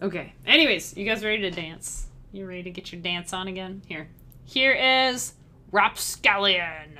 Okay. Anyways, you guys ready to dance? You ready to get your dance on again? Here. Here is Rapscallion.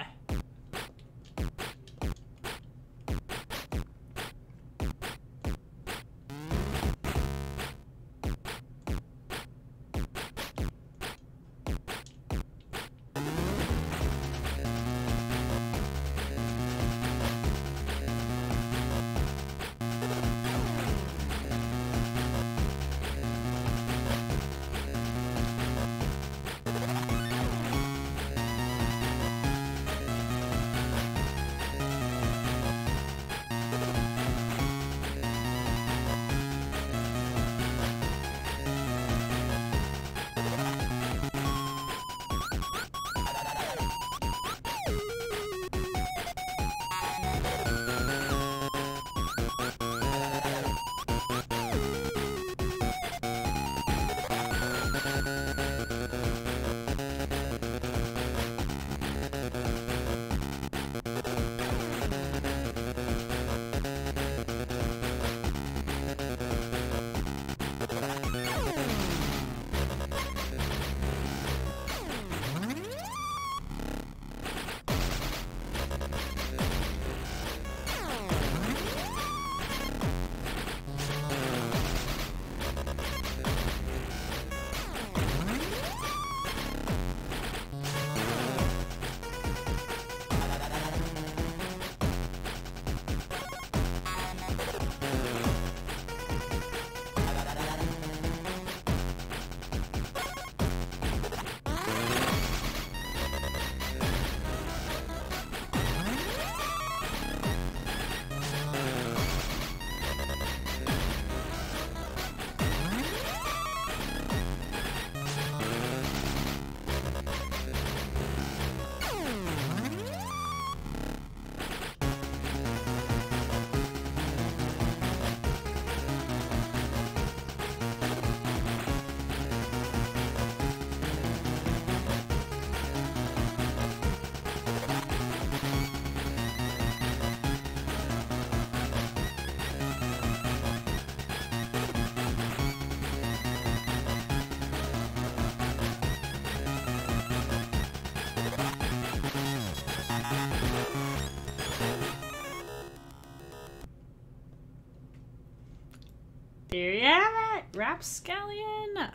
There you have it! Rapscallion!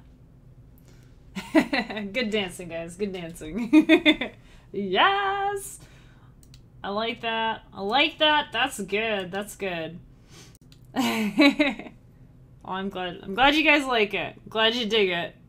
Good dancing, guys. Good dancing. Yes! I like that. I like that. That's good. That's good. Oh, I'm glad you guys like it. Glad you dig it.